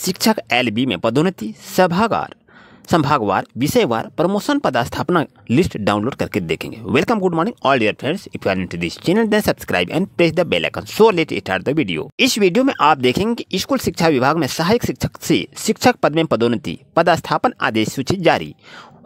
शिक्षक LB में पदोन्नति संभागवार विषयवार प्रमोशन पदस्थापना लिस्ट डाउनलोड करके देखेंगे। Welcome, good morning all dear friends. If you are new to this channel then subscribe and press the bell icon. So let's start the video. इस video में आप देखेंगे कि स्कूल शिक्षा विभाग में सहायक शिक्षक से शिक्षक पद में पदोन्नति पदस्थापन आदेश सूची जारी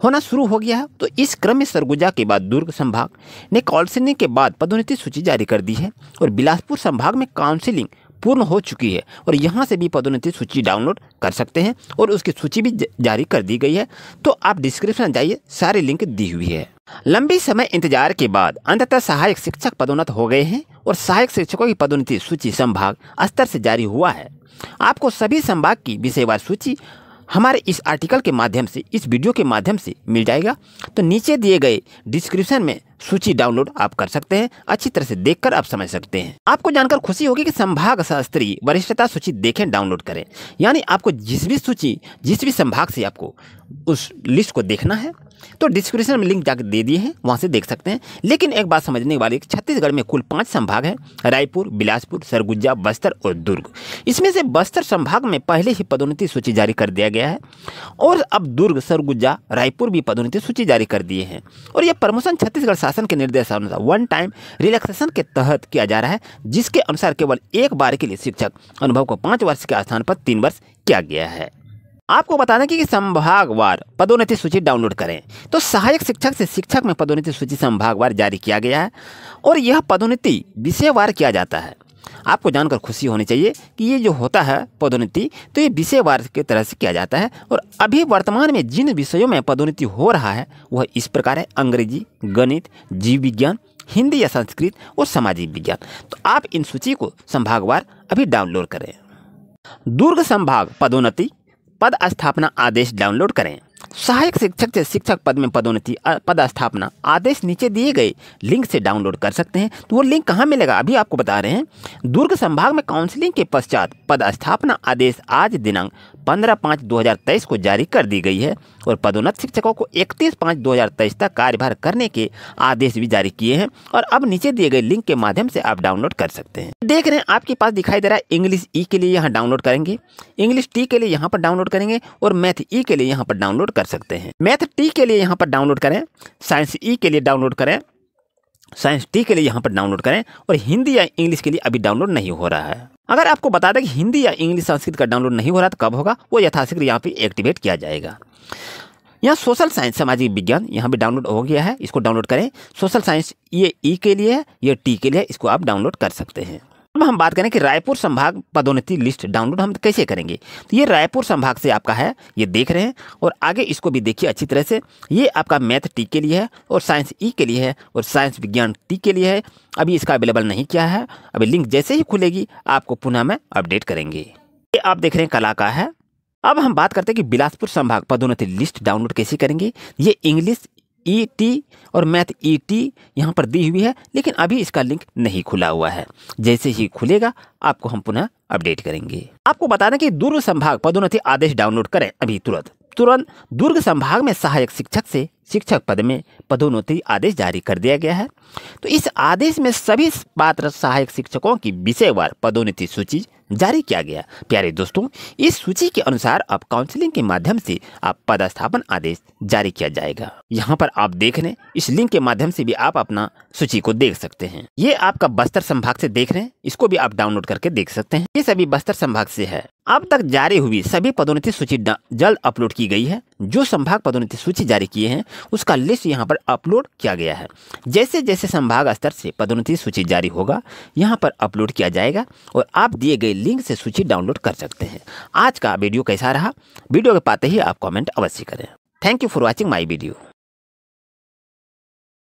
होना शुरू हो गया है। तो इस क्रम में सरगुजा के बाद दुर्ग संभाग ने काउंसिलिंग के बाद पदोन्नति सूची जारी कर दी है और बिलासपुर संभाग में काउंसिलिंग पूर्ण हो चुकी है और यहाँ से भी पदोन्नति सूची डाउनलोड कर सकते हैं और उसकी सूची भी जारी कर दी गई है। तो आप डिस्क्रिप्शन जाइए, सारी लिंक दी हुई है। लंबे समय इंतजार के बाद अंततः सहायक शिक्षक पदोन्नत हो गए हैं और सहायक शिक्षकों की पदोन्नति सूची संभाग स्तर से जारी हुआ है। आपको सभी संभाग की विषयवार सूची हमारे इस आर्टिकल के माध्यम से, इस वीडियो के माध्यम से मिल जाएगा। तो नीचे दिए गए डिस्क्रिप्शन में सूची डाउनलोड आप कर सकते हैं, अच्छी तरह से देखकर आप समझ सकते हैं। आपको जानकर खुशी होगी कि संभाग शास्त्रीय वरिष्ठता सूची देखें, डाउनलोड करें, यानी आपको जिस भी संभाग से आपको उस लिस्ट को देखना है तो डिस्क्रिप्शन में लिंक जाकर दे दिए हैं, वहाँ से देख सकते हैं। लेकिन एक बात समझने वाली, छत्तीसगढ़ में कुल 5 संभाग हैं, रायपुर, बिलासपुर, सरगुजा, बस्तर और दुर्ग। इसमें से बस्तर संभाग में पहले ही पदोन्नति सूची जारी कर दिया गया है और अब दुर्ग, सरगुजा, रायपुर भी पदोन्नति सूची जारी कर दिए हैं। और यह प्रमोशन छत्तीसगढ़ शासन के निर्देशानुसार वन टाइम रिलैक्सेशन के तहत किया जा रहा है, जिसके अनुसार केवल एक बार के लिए शिक्षक अनुभव को 5 वर्ष के स्थान पर 3 वर्ष किया गया है। आपको बताना कि संभागवार पदोन्नति सूची डाउनलोड करें तो सहायक शिक्षक से शिक्षक में पदोन्नति सूची संभागवार जारी किया गया है और यह पदोन्नति विषयवार किया जाता है। आपको जानकर खुशी होनी चाहिए कि ये जो होता है पदोन्नति, तो ये विषयवार की तरह से किया जाता है। और अभी वर्तमान में जिन विषयों में पदोन्नति हो रहा है वह इस प्रकार है: अंग्रेजी, गणित, जीव विज्ञान, हिंदी या संस्कृत और सामाजिक विज्ञान। तो आप इन सूची को संभागवार अभी डाउनलोड करें। दुर्ग संभाग पदोन्नति पद स्थापना आदेश डाउनलोड करें। सहायक शिक्षक से शिक्षक पद में पदोन्नति पद स्थापना आदेश नीचे दिए गए लिंक से डाउनलोड कर सकते हैं। तो वो लिंक कहाँ मिलेगा, अभी आपको बता रहे हैं। दुर्ग संभाग में काउंसलिंग के पश्चात पद स्थापना आदेश आज दिनांक 15/5/2023 को जारी कर दी गई है और पदोन्नत शिक्षकों को 31/5/2023 तक कार्यभार करने के आदेश भी जारी किए हैं और अब नीचे दिए गए लिंक के माध्यम से आप डाउनलोड कर सकते हैं। देख रहे हैं आपके पास दिखाई दे रहा है, इंग्लिश E के लिए यहाँ डाउनलोड करेंगे, इंग्लिश T के लिए यहाँ पर डाउनलोड करेंगे और मैथ E के लिए यहाँ पर डाउनलोड कर सकते हैं। मैथ T के लिए यहाँ पर डाउनलोड करें, साइंस E के लिए डाउनलोड करें, साइंस T के लिए यहाँ पर डाउनलोड करें और हिंदी या इंग्लिश के लिए अभी डाउनलोड नहीं हो रहा है। अगर आपको बता दें कि हिंदी या इंग्लिश संस्कृत का डाउनलोड नहीं हो रहा तो कब होगा, वो यथाशीघ्र यहाँ पे एक्टिवेट किया जाएगा। यहाँ सोशल साइंस सामाजिक विज्ञान यहाँ भी डाउनलोड हो गया है, इसको डाउनलोड करें। सोशल साइंस ये E के लिए है, ये T के लिए है, इसको आप डाउनलोड कर सकते हैं। अब हम बात करें कि रायपुर संभाग पदोन्नति लिस्ट डाउनलोड हम कैसे करेंगे। तो ये रायपुर संभाग से आपका है, ये देख रहे हैं और आगे इसको भी देखिए अच्छी तरह से। ये आपका मैथ T के लिए है और साइंस E के लिए है और साइंस विज्ञान T के लिए है। अभी इसका अवेलेबल नहीं किया है, अभी लिंक जैसे ही खुलेगी आपको पुनः में अपडेट करेंगे। ये आप देख रहे हैं कला का है। अब हम बात करते हैं कि बिलासपुर संभाग पदोन्नति लिस्ट डाउनलोड कैसे करेंगे। ये इंग्लिश ET और मैथ ET यहाँ पर दी हुई है, लेकिन अभी इसका लिंक नहीं खुला हुआ है। जैसे ही खुलेगा आपको हम पुनः अपडेट करेंगे। आपको बताना कि दुर्ग संभाग पदोन्नति आदेश डाउनलोड करें अभी तुरंत। दुर्ग संभाग में सहायक शिक्षक से शिक्षक पद में पदोन्नति आदेश जारी कर दिया गया है। तो इस आदेश में सभी पात्र सहायक शिक्षकों की विषयवार पदोन्नति सूची जारी किया गया। प्यारे दोस्तों, इस सूची के अनुसार आप काउंसलिंग के माध्यम से आप पदस्थापन आदेश जारी किया जाएगा। यहाँ पर आप देख रहे हैं, इस लिंक के माध्यम से भी आप अपना सूची को देख सकते हैं। ये आपका बस्तर संभाग से देख रहे हैं, इसको भी आप डाउनलोड करके देख सकते हैं। ये सभी बस्तर संभाग से है। अब तक जारी हुई सभी पदोन्नति सूची जल्द अपलोड की गई है। जो संभाग पदोन्नति सूची जारी किए हैं उसका लिस्ट यहाँ पर अपलोड किया गया है। जैसे जैसे संभाग स्तर से पदोन्नति सूची जारी होगा यहाँ पर अपलोड किया जाएगा और आप दिए गए लिंक से सूची डाउनलोड कर सकते हैं। आज का वीडियो कैसा रहा, वीडियो के पाते ही आप कमेंट अवश्य करें। Thank you for watching my video.